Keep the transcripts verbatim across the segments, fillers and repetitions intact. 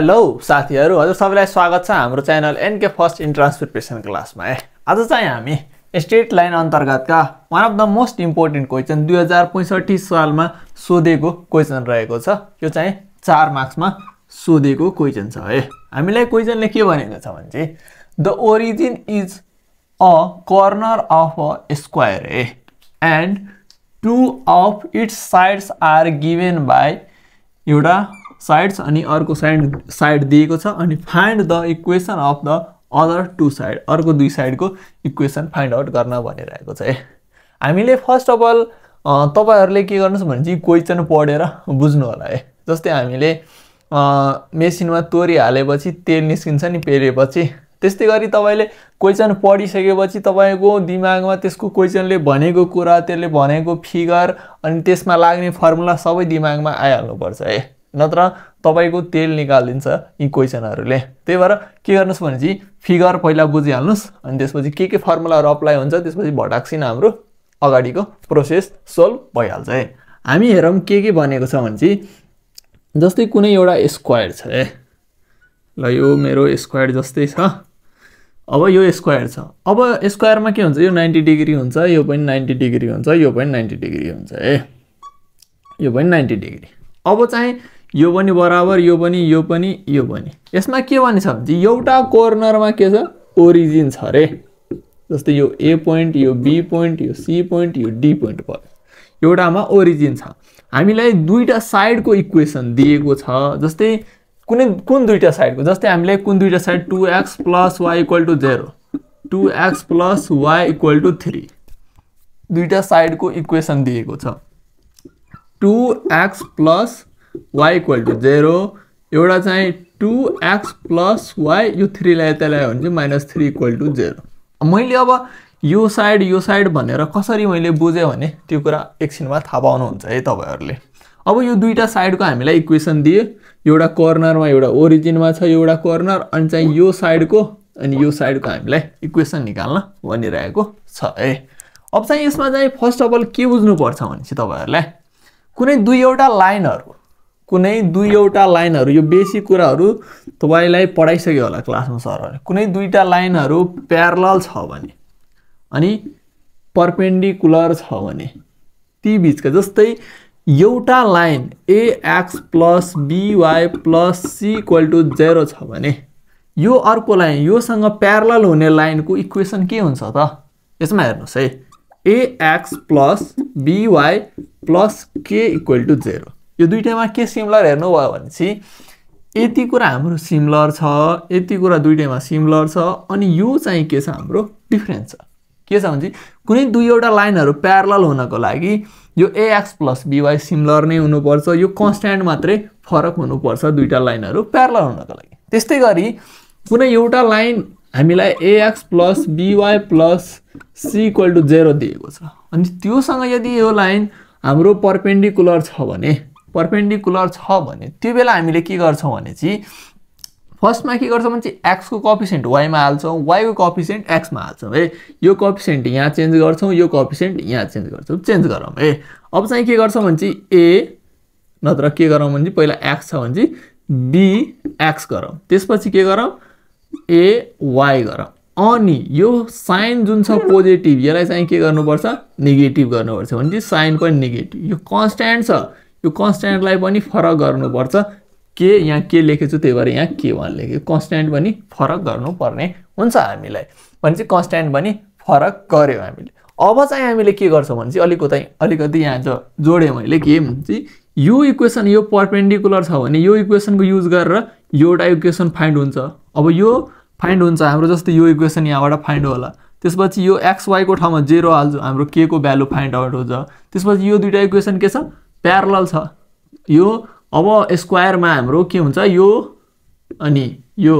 Hello साथीहरु, हजुर सबैलाई स्वागत छ हाम्रो channel NK first entrance preparation क्लासमा। आज चाहिँ हामी स्ट्रेट लाइन अन्तर्गतका one of the most important question दुई हजार पैंसठी सालमा सोधेको क्वेसन रहेको छ। यो चाहिँ चार मार्क्समा सोधेको क्वेसन छ। है हामीलाई क्वेसनले के भनेको छ भने चाहिँ the origin is a corner of a square A and two of its sides are given by एउटा साइड्स अनि अर्को साइड साइड दिएको छ अनि find the equation of the other two side, अर्को दुई साइडको इक्वेसन फाइन्ड आउट गर्न भनिरहेको छ। है हामीले फर्स्ट अफ अल तपाईहरुले के गर्नुस् भने चाहिँ क्वेसन पढेर बुझ्नु होला। है जस्तै हामीले मेसिनमा तोरी हालेपछि तेल निस्किन्छ नि पेलेपछि, त्यस्तै गरी तपाईले क्वेसन पढिसकेपछि तपाईको दिमागमा त्यसको क्वेसनले भनेको कुरा, त्यसले भनेको फिगर अनि त्यसमा लाग्ने फर्मुला सबै दिमागमा आइहाल्नु पर्छ। है नत्र तपाईको तेल निकालिन्छ यी क्वेसनहरुले। त्यही भएर के गर्नुस् भने चाहिँ फिगर पहिला बुझिहाल्नुस् अनि त्यसपछि के के फर्मुलाहरु अप्लाई हुन्छ, त्यसपछि भटाक्सिन हाम्रो अगाडिको प्रोसेस सोल्भ भइहाल्छ। है हामी हेरौँ के के भनेको छ भने चाहिँ जस्तै कुनै एउटा स्क्वायर छ। है ल यो मेरो स्क्वायर जस्तै छ। अब यो स्क्वायर छ। अब स्क्वायरमा के हुन्छ, यो नाइन्टी डिग्री हुन्छ, यो पनि नाइन्टी डिग्री हुन्छ, यो पनि नाइन्टी डिग्री हुन्छ, है यो पनि नाइन्टी डिग्री। अब चाहिँ यो पनि बराबर, यो पनि, यो पनि, यो पनि। यसमा के भने छ भने एउटा कोर्नरमा के छ, ओरिजिन छ रे। जस्तै यो ए पोइन्ट, यो बी पोइन्ट, यो सी पोइन्ट, यो डी पोइन्ट पर्यो, एउटामा ओरिजिन छ। हामीलाई दुईटा साइडको इक्वेसन दिएको छ। जस्तै कुनै कुन दुईटा साइडको, जस्तै हामीलाई कुन दुईटा side two x plus Y equal to zero, two x plus Y equal to three, दुईटा साइडको इक्वेसन दिएको छ। Two x plus y equal to zero, एउटा चाहिँ टू एक्स प्लस वाई, यो थ्रीलाई यता ल्यायो भने चाहिँ minus three equal to zero. मैले अब यो साइड यो साइड भनेर कसरी मैले बुझेँ भने त्यो कुरा एकछिनमा थाहा पाउनुहुन्छ है तपाईँहरूले। अब यो दुईवटा साइडको हामीलाई इक्वेसन दिए, एउटा कर्नरमा, एउटा ओरिजिनमा छ एउटा कर्नर, अनि चाहिँ यो साइडको अनि यो साइडको हामीलाई इक्वेसन निकाल्न भनिरहेको छ। है अब चाहिँ यसमा चाहिँ फर्स्ट अफ अल के बुझ्नुपर्छ भने चाहिँ तपाईँहरूलाई कुनै दुईवटा लाइनहरू, कुनै दुईवटा लाइनहरू, यो बेसिक कुराहरू तपाईलाई पढाइसक्यो होला क्लासमा सरहरूले। कुनै दुईटा लाइनहरू प्यारलल छ भने अनि परपेन्डिकुलर छ भने ती बीचका, जस्तै एउटा line a x plus b y plus c equal to zero छ भने यो अर्को लाइन योसँग प्यारलल हुने लाइनको इक्वेसन के हुन्छ त, यसमा हेर्नुहोस् है a x plus b y plus k equal to zero. यो दुईटैमा के सिमिलर हेर्नुभयो भने चाहिँ यति कुरा हाम्रो सिमिलर छ, यति कुरा दुईटैमा सिमिलर छ, अनि यो चाहिँ के छ हाम्रो डिफ्रेन्स छ। के छ भने कुनै दुईवटा लाइनहरू प्यारलल हुनको लागि यो एएक्स प्लस बीवाई सिमिलर नै हुनुपर्छ, यो कन्स्ट्यान्ट मात्रै फरक हुनुपर्छ दुईवटा लाइनहरू प्यारलल हुनको लागि। त्यस्तै गरी कुनै एउटा लाइन हामीलाई a x plus b y plus c equal to zero दिएको छ अनि त्योसँग यदि यो लाइन हाम्रो परपेन्डिकुलर छ भने परपेन्डिकुलर छ भने त्यो बेला हामीले के गर्छौं भने चाहिँ फर्स्टमा के गर्छौं भने चाहिँ एक्सको कोएफिसिएन्ट वाईमा हाल्छौं, वाईको कोएफिसिएन्ट एक्समा हाल्छौं। है यो कोएफिसिएन्ट यहाँ चेन्ज गर्छौं, यो कोएफिसिएन्ट यहाँ चेन्ज गर्छौं, चेन्ज गरौँ। है अब चाहिँ के गर्छौं भने चाहिँ ए नत्र के गरौँ भने चाहिँ पहिला एक्स छ भने चाहिँ बी एक्स गरौँ, त्यसपछि के गरौँ ए वाई गरौँ, अनि यो साइन जुन छ पोजिटिभ यसलाई चाहिँ के गर्नुपर्छ, नेगेटिभ गर्नुपर्छ भने चाहिँ साइन पनि नेगेटिभ। यो कन्स्ट्यान्ट छ, यो कन्स्ट्यान्टलाई पनि फरक गर्नुपर्छ। के यहाँ के लेखेछु त्यही भएर यहाँ के वान लेखेँ, कन्स्ट्यान्ट पनि फरक गर्नुपर्ने हुन्छ हामीलाई भने चाहिँ कन्स्ट्यान्ट पनि फरक गर्यो हामीले। अब चाहिँ हामीले के गर्छौँ भने चाहिँ अलिकति अलिकति यहाँ जो जोडेँ मैले के भन्छ, यो इक्वेसन यो परपेन्डिकुलर छ भने यो इक्वेसनको युज गरेर एउटा इक्वेसन फाइन्ड हुन्छ। अब यो फाइन्ड हुन्छ हाम्रो, जस्तै यो इक्वेसन यहाँबाट फाइन्ड होला, त्यसपछि यो एक्स वाईको ठाउँमा जेरो हाल्छ, हाम्रो के को भ्यालु फाइन्ड आउट हुन्छ। त्यसपछि यो दुईटा इक्वेसन के छ, प्यारलल छ। यो अब स्क्वायरमा हाम्रो के हुन्छ, यो अनि यो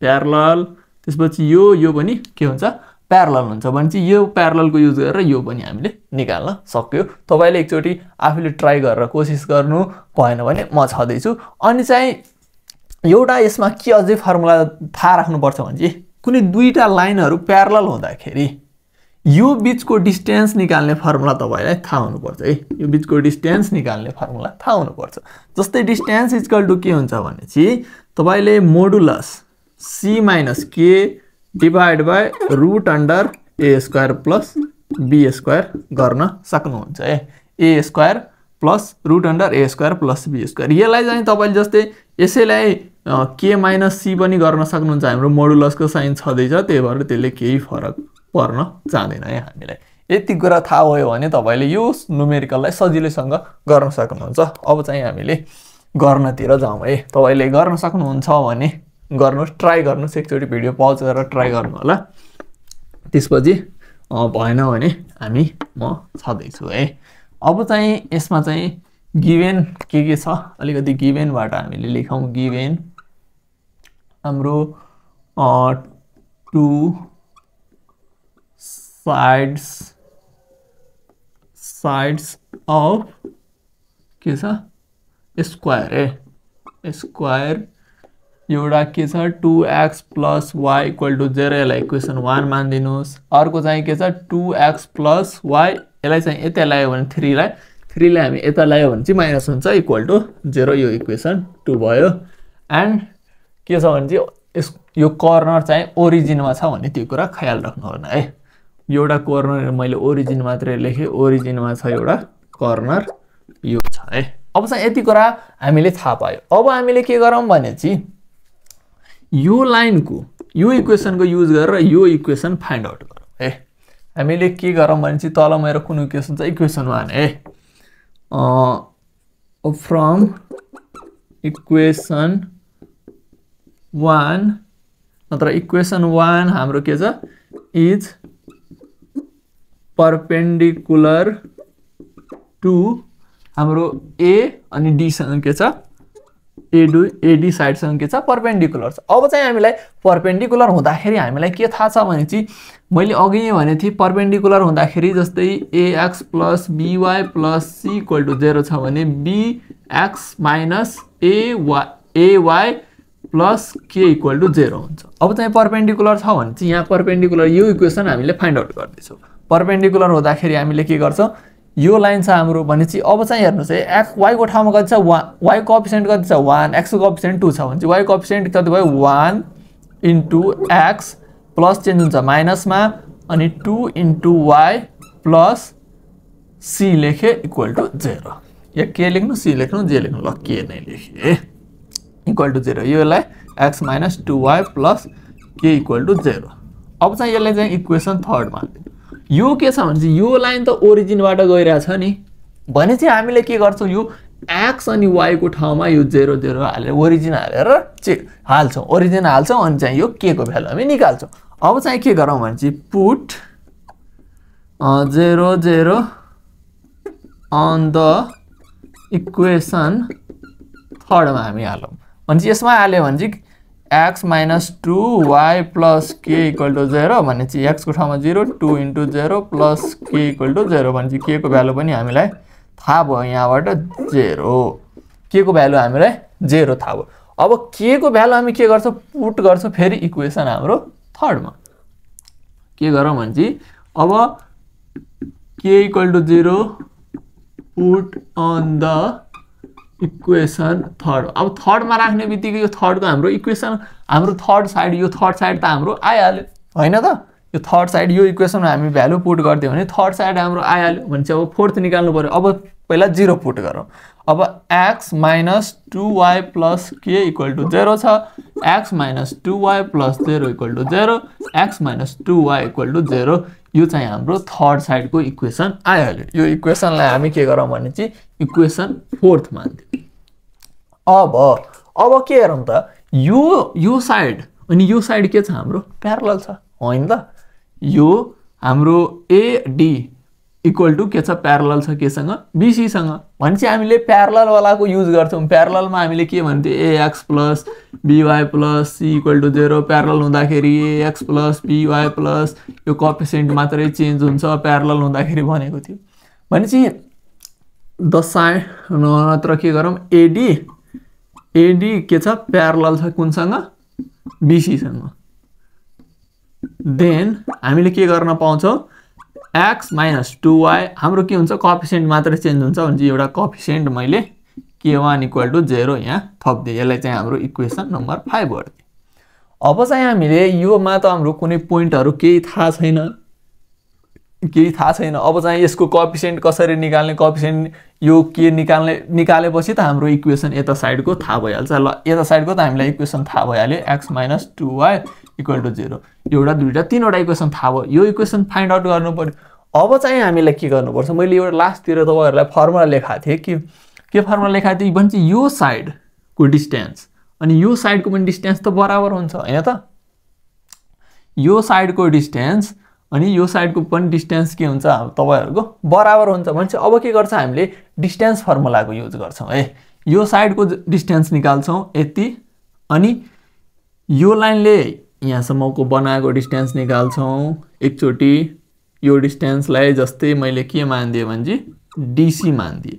प्यारलल, त्यसपछि यो यो पनि के हुन्छ प्यारलल हुन्छ भने चाहिँ यो प्यारललको युज गरेर यो पनि हामीले निकाल्न सक्यो। तपाईँले एकचोटि आफूले ट्राई गरेर कोसिस गर्नु, भएन भने म छदैछु। अनि चाहिँ एउटा यसमा के अझै फर्मुला थाहा राख्नुपर्छ भने चाहिँ कुनै दुईटा लाइनहरू प्यारलल हुँदाखेरि यो बीचको डिस्टेन्स निकाल्ने फर्मुला तपाईँलाई थाहा हुनुपर्छ। है यो बीचको डिस्टेन्स निकाल्ने फर्मुला थाहा हुनुपर्छ। जस्तै डिस्टेन्स इक्वल टु के हुन्छ भने चाहिँ तपाईले modulus c minus k divide by root under A square plus be square गर्न सक्नुहुन्छ है। A square plus root under A square plus be square यसलाई चाहिँ तपाईले जस्तै यसैलाई k माइनस c पनि गर्न सक्नुहुन्छ। हाम्रो मोडुलसको साइन छदै छ त्यही भएर त्यसले केही फरक पर्न जाँदैन है। हामीलाई यति कुरा थाहा भयो भने तपाईले यो न्यूमेरिकललाई सजिलैसँग गर्न सक्नुहुन्छ। अब चाहिँ हामीले गर्नतिर जाऊ है। तपाईले गर्न सक्नुहुन्छ भने गर्नुस्, ट्राई गर्नुस्, एकचोटी भिडियो पज गरेर ट्राई गर्नु होला। त्यसपछि भएन भने हामी म छदै छु है। अब चाहिँ यसमा चाहिँ गिभन के के छ अलिकति गिभनबाट हामीले लेखौं। गिभन हाम्रो टु साइड्स साइड्स अफ के छ स्क्वायर है। स्क्वायर एउटा के छ two x plus Y equal to zero यसलाई इक्वेसन वन मान दिनुस्। अर्को चाहिँ के छ टू एक्स प्लस वाई यसलाई चाहिँ यता ल्यायो भने थ्रीलाई थ्रीलाई हामी यता ल्यायो भने चाहिँ माइनस हुन्छ इक्वल टू जीरो। यो इक्वेसन टू भयो। एन्ड के छ भने चाहिँ यो कर्नर चाहिँ ओरिजिनमा छ भने त्यो कुरा ख्याल राख्नुहोला है। एउटा कर्नर मैले ओरिजिन मात्रै लेखेँ, ओरिजिनमा छ एउटा कर्नर यो छ है। अब चाहिँ यति कुरा हामीले थाहा पायो। अब हामीले के गरौँ भने चाहिँ यो लाइन को यो इक्वेसन को यूज गरेर यो इक्वेसन फाइन्ड आउट गरौँ है। हामीले के गरौँ भने चाहिँ तल मेरो कुन इक्वेसन छ इक्वेसन वन है। फ्रम इक्वेसन वन नत्र इक्वेसन वन हाम्रो के छ इज परपेंडिकुलर टू हाम्रो ए अनि डी सँग के छ एडु एडी साइडसँग के छ परपेंडिकुलर छ। अब चाहिँ हामीलाई परपेंडिकुलर हुँदाखेरि हामीलाई के थाहा छ भने चाहिँ मैले अघि नै भने थिएँ परपेंडिकुलर हुँदाखेरि जस्तै ax plus by plus c equal to zero छ भने bx minus ay plus k equal to zero हुन्छ। अब चाहिँ परपेंडिकुलर छ भने चाहिँ यहाँ परपेंडिकुलर यो इक्वेसन हामीले फाइन्ड आउट गर्दैछौँ। परपेंडिकुलर हुँदाखेरि हामीले के गर्छौँ यो लाइन छ हाम्रो भने चाहिँ। अब चाहिँ हेर्नुस् है एक्स वाईको ठाउँमा कति छ वाई कोएफिसिएन्ट कति छ वन, एक्सको कोएफिसिएन्ट टू छ भने चाहिँ वाई कोएफिसिएन्ट कति भयो one into x plus change हुन्छ माइनसमा अनि two into Y plus C लेखे इक्वल टू जीरो। या के लेख्नु सी लेख्नु जे लेख्नु ल के नै लेखे इक्वल टू जीरो। यसलाई x minus two y plus k equal to zero. अब चाहिँ यसलाई चाहिँ इक्वेसन थर्डमा यो के छ भने चाहिँ यो लाइन त ओरिजिनबाट गइरहेको छ नि भने चाहिँ हामीले के गर्छौँ यो एक्स अनि वाईको ठाउँमा यो जीरो जीरो हालेर ओरिजिन हालेर चेक हाल्छौँ ओरिजिन हाल्छौँ अनि चाहिँ यो के को भ्यालु हामी निकाल्छौँ। अब चाहिँ के गरौँ भने चाहिँ put zero zero on the equation थर्डमा हामी हालौँ भने चाहिँ यसमा हाल्यो भने चाहिँ x minus two y plus k equal to zero भने चाहिँ एक्सको ठाउँमा zero two into zero plus k equal to zero भने चाहिँ के को भ्यालु पनि हामीलाई थाहा भयो यहाँबाट जीरो। के को भ्यालु हामीलाई जीरो थाहा भयो। अब के को भ्यालु हामी के गर्छौँ पुट गर्छौँ फेरि इक्वेसन हाम्रो थर्डमा। के गरौँ भने चाहिँ अब k equal to zero put on the equation third. अब थर्डमा राख्ने बित्तिकै यो थर्डको हाम्रो इक्वेसन हाम्रो थर्ड साइड यो थर्ड साइड त हाम्रो आइहाल्यो होइन त। यो थर्ड साइड यो इक्वेसनमा हामी भ्यालु पुट गरिदियो भने थर्ड साइड हाम्रो आइहाल्यो भने चाहिँ अब फोर्थ निकाल्नु पऱ्यो। अब पहिला जीरो पुट गरौँ। अब x minus two y plus k equal to zero छ, x minus two y plus zero equal to zero, x minus two y equal to zero. यो चाहिँ हाम्रो थर्ड साइडको इक्वेसन आइहाल्यो। यो इक्वेसनलाई हामी के गरौँ भने चाहिँ इक्वेसन फोर्थ मान्थ्यौँ। अब अब के हेरौँ त यो यो साइड अनि यो साइड के छ हाम्रो प्यारल छ होइन त। यो हाम्रो एडी इक्वल टू के छ प्यारल छ केसँग बीसीसँग भने चाहिँ हामीले प्यारलवालाको युज गर्छौँ। प्यारलमा हामीले के भन्थ्यो a x plus b y plus c equal to zero. Parallel हुँदाखेरि एएक्स प्लस बीवाई प्लस यो कोएफिसिएन्ट मात्रै चेन्ज हुन्छ प्यारल हुँदाखेरि भनेको थियो। भने चाहिँ द साइड नत्र के गरौँ एडी एडी के छ प्यारल छ कुनसँग बीसीसँग। देन हामीले के गर्न पाउँछौँ एक्स माइनस टू वाई हाम्रो के हुन्छ कोएफिसिएन्ट मात्रै चेन्ज हुन्छ भने चाहिँ एउटा कोएफिसिएन्ट मैले के वन इक्वल टू जीरो यहाँ थप्दिए। यसलाई चाहिँ हाम्रो इक्वेसन नम्बर फाइभ हो। अब चाहिँ हामीले यो मा त हाम्रो कुनै पोइन्टहरु केही थाहा छैन केही थाहा छैन। अब चाहिँ यसको कोएफिसिएन्ट कसरी निकाल्ने, कोएफिसिएन्ट यो के निकाल्ने निकालेपछि त हाम्रो इक्वेसन यता साइडको थाहा भइहाल्छ। ल यता साइडको त हामीलाई इक्वेसन थाहा भइहाल्यो x - टू वाई = जीरो। एउटा दुईटा तीनवटा इक्वेसन थाहा भयो। यो इक्वेसन फाइन्ड आउट गर्नु पर्यो। अब चाहिँ हामीले के गर्नुपर्छ, मैले एउटा लास्टतिर तपाईहरुलाई फर्मुला लेखाएको थिएँ कि के फर्मुला लेखाएको थिएँ भन्छ यो साइडको डिस्टेन्स अनि यो साइडको पनि डिस्टेन्स त बराबर हुन्छ हैन त। यो साइडको डिस्टेन्स अनि यो साइडको पनि डिस्टेन्स के हुन्छ तपाईहरुको बराबर हुन्छ भन्छ। अब के गर्छ हामीले डिस्टेन्स फर्मुलाको युज गर्छौं है। यो साइडको डिस्टेन्स निकाल्छौं यति अनि यो लाइनले यहाँसम्मको बनाएको डिस्टेन्स निकाल्छौं एकचोटी। यो डिस्टेन्सलाई जस्तै मैले के मान्दिए भन्जी डीसी मान्दिए।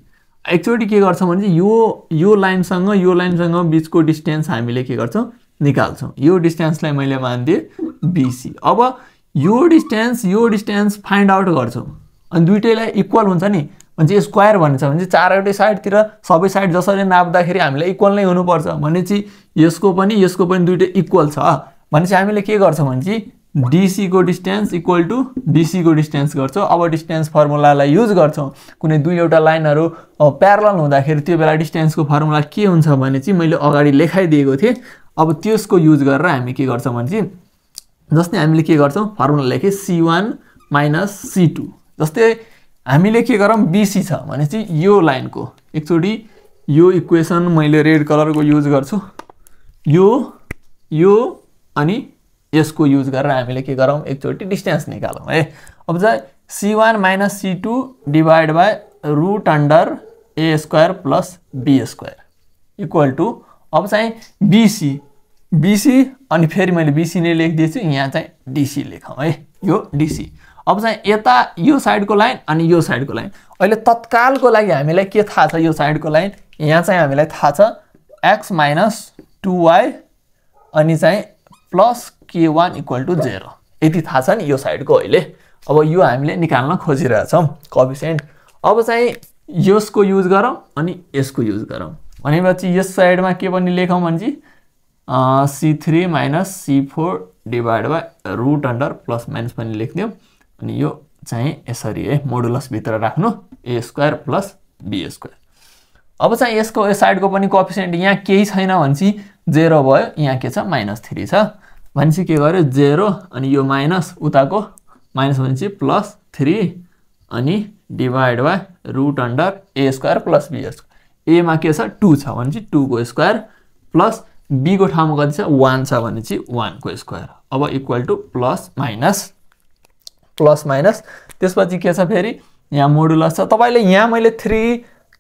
एक्चुअली के गर्छौं भने यो यो लाइनसँग यो लाइनसँग बीचको डिस्टेन्स हामीले के गर्छौं निकाल्छौं। यो डिस्टेन्सलाई मैले मान्दिए बीसी। अब यो डिस्टेन्स यो डिस्टेन्स फाइन्ड आउट गर्छौं अनि दुईटैलाई इक्वल हुन्छ नि भन्छ स्क्वायर भन्छ भने चारवटै साइडतिर सबै साइड जसरी नाप्दाखेरि हामीलाई इक्वल नै हुनुपर्छ भनेपछि यसको पनि यसको पनि दुईटै इक्वल छ भनेपछि हामीले के गर्छौं भने चाहिँ डीसी को डिस्टेन्स इक्वल टु बीसी को डिस्टेन्स गर्छौं। अब डिस्टेन्स फर्मुलालाई युज गर्छौं। कुनै दुई एउटा लाइनहरु प्यारलल हुँदाखेरि त्यो बेला डिस्टेन्सको फर्मुला के हुन्छ भने चाहिँ मैले अगाडि लेखाइदिएको थिएँ। अब त्यसको युज गरेर हामी के गर्छौं भने चाहिँ जस्तै हामीले के गर्छौं फर्मुला लेखे सी वन - सी टू। जस्तै हामीले के गरौं बीसी छ भनेपछि यो लाइनको एकचोटी यो इक्वेसन मैले रेड कलरको युज गर्छु यो यो अनि यसको युज गरेर हामीले के गरौं एकचोटी डिस्टेन्स निकालौं है। अब चाहिँ c one - c two divide by root under A square plus be square equal to अब चाहिँ बीसी बीसी अनि फेरि मैले बीसी नै लेख दिएछु यहाँ चाहिँ डीसी लेखौं है यो डीसी। अब चाहिँ यता यो साइडको लाइन अनि यो साइडको लाइन अहिले तत्कालको लागि हामीलाई के थाहा छ यो साइडको लाइन यहाँ चाहिँ हामीलाई थाहा छ x - टू वाई अनि चाहिँ प्लस के वन = जीरो यति थाहा छ नि यो साइडको अहिले। अब यो हामीले निकाल्न खोजिरहेछौं कोएफिसिएन्ट। अब चाहिँ यसको युज गरौं अनि यसको युज गरौं भनेपछि यस साइडमा के पनि लेखौं भन्जी c three minus c four divide by root under plus minus पनि लेख्दियौं अनि यो चाहिँ यसरी है मोडुलस भित्र राख्नु a square plus be square. अब चाहिँ यसको यस साइडको पनि कोएफिसिएन्ट यहाँ केही छैन भनेसी जीरो भयो। यहाँ के छ माइनस थ्री छ भनेसी के गर्यो जीरो अनि यो माइनस उताको माइनस भनेसी प्लस थ्री अनि divide by root under A square plus be square. A मा के छ टू छ भनेसी टू को स्क्वायर प्लस बी को ठाउँमा कति छ वन छ भनेपछि वन को स्क्वायर। अब equal to plus minus plus minus त्यसपछि के छ फेरि यहाँ मोडुलस छ। तपाईले यहाँ मैले थ्री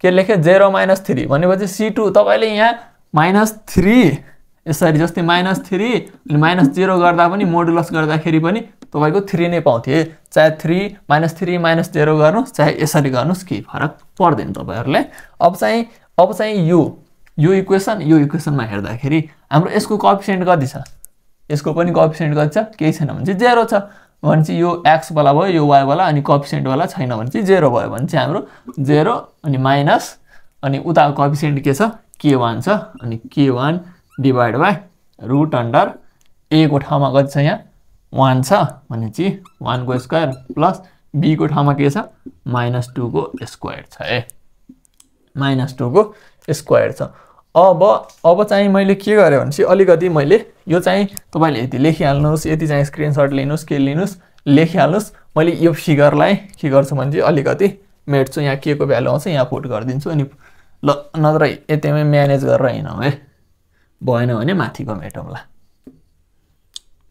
के लेखे जीरो माइनस थ्री भनेपछि सी टू तपाईले यहाँ माइनस थ्री यसरी जस्तै माइनस थ्री अनि माइनस जीरो गर्दा पनि मोडुलस गर्दाखेरि पनि तपाईको थ्री नै पाउँथे। चाहे three minus three minus zero गर्नुस् चाहे यसरी गर्नुस् केही फरक पर्दैन तपाईहरुलाई। अब चाहिँ अब चाहिँ यो यो इक्वेसन यो इक्वेसनमा हेर्दाखेरि हाम्रो यसको कोएफिसिएन्ट कति छ यसको पनि कोएफिसिएन्ट कति छ केही छैन भने चाहिँ जीरो छ भने चाहिँ यो x वाला भयो यो y वाला अनि कोएफिसिएन्ट वाला छैन भने चाहिँ जीरो भयो भने चाहिँ हाम्रो जीरो अनि माइनस अनि उताको कोएफिसिएन्ट के छ के वन छ अनि के one divide by root under a को ठाउँमा कति छ यहाँ वन छ भने चाहिँ वन को स्क्वायर प्लस b को ठाउँमा के छ माइनस टू को स्क्वायर छ ए माइनस टू को स्क्वायर छ। अब अब चाहिँ मैले के गरे भनेसी अलिकति मैले यो चाहिँ तपाईले यति लेखिहाल्नुस् यति चाहिँ स्क्रिनशट लिनुस् के लिनुस् लेखिहाल्नुस्। मैले यो फिगरलाई के गर्छु भने अलिकति मेट्छु यहाँ के को भ्यालु आउँछ यहाँ पुट गर्दिन्छु अनि ल नत्र यतिमै म्यानेज गरेर हिँडौं है भएन भने माथिको मेटौँला।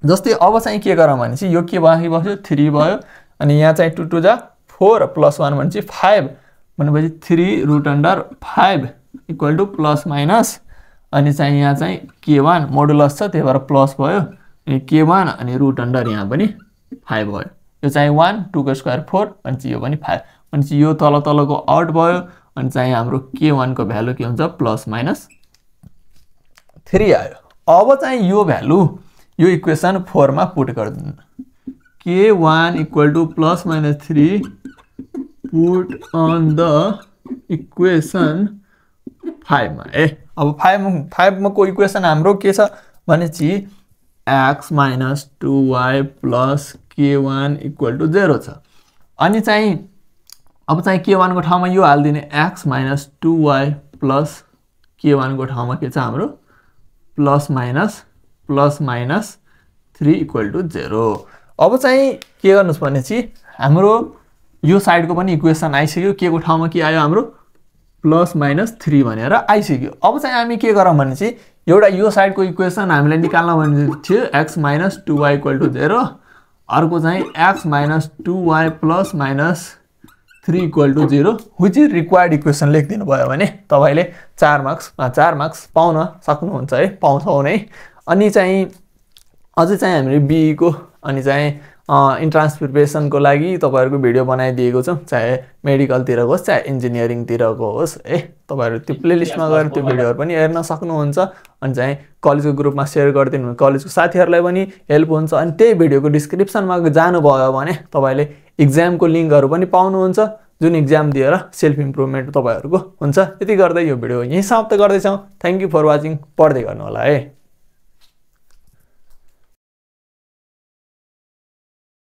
जस्तै अब चाहिँ के गरौं भनेसी यो के बाँकी बस्यो थ्री भयो अनि यहाँ चाहिँ टू टू जा फोर प्लस वन भनेसी फाइभ भनेपछि three root under five equal to plus minus अनि चाहिँ यहाँ चाहिँ के वन मोडुलस छ त्यही भएर प्लस भयो अनि के वन अनि रूट अंडर यहाँ पनि फाइभ भयो यो चाहिँ वन टू को स्क्वायर फोर अनि यो पनि फाइभ अनि यो तल तलको आउट भयो अनि चाहिँ हाम्रो के वन को भ्यालु के हुन्छ प्लस माइनस थ्री आयो। अब चाहिँ यो भ्यालु यो इक्वेसन फोर मा पुट गर्दिनु के one equal to plus minus three put on the equation five में ए अब फाइव में फाइव में को इक्वेसन हाम्रो के छ भने छि x minus two y plus k one equal to zero छ। अनि चाहिँ अब चाहिँ के वन को ठाउँमा यो हाल्दिने x minus two y plus k one को ठाउँमा के छ हाम्रो plus minus plus minus three equal to zero. अब चाहिँ के गर्नुस् भने चाहिँ हाम्रो यो साइड को पनि इक्वेसन आइसक्यो के को ठाउँमा के आयो हाम्रो प्लस माइनस थ्री भनेर आइसक्यो। अब चाहिँ हामी के गरौँ भने चाहिँ एउटा यो साइड को इक्वेसन हामीले निकाल्न भने थियो x minus two y equal to zero, अर्को चाहिँ x minus two y plus minus three equal to zero which is required equation लेखिदिनु भयो भने तपाईले चार मार्क्स चार मार्क्स पाउन सक्नुहुन्छ है, पाउँछौ नै। अनि चाहिँ अझै चाहिँ हामीले बीई को अनि चाहिँ इन्ट्रान्स प्रिपरेसनको लागि तपाईहरुको भिडियो बनाइदिएको छ, चाहे मेडिकलतिर होस् चाहे इन्जिनियरिङतिरको होस् है, तपाईहरु त्यो प्लेलिस्टमा गएर त्यो भिडियोहरु पनि हेर्न सक्नुहुन्छ। अनि चाहिँ कलेजको ग्रुपमा शेयर गर्दिनु, कलेजको साथीहरुलाई पनि हेल्प हुन्छ। अनि त्यही भिडियोको डिस्क्रिप्सनमा जानु भयो भने तपाईले एक्जामको लिंकहरु पनि पाउनुहुन्छ जुन एक्जाम दिएर सेल्फ इम्प्रुभमेन्ट तपाईहरुको हुन्छ। यति गर्दै यो भिडियो यही समाप्त गर्दै छौं। थ्यांक यू फर वाचिङ, पढ्दै गर्नु होला है।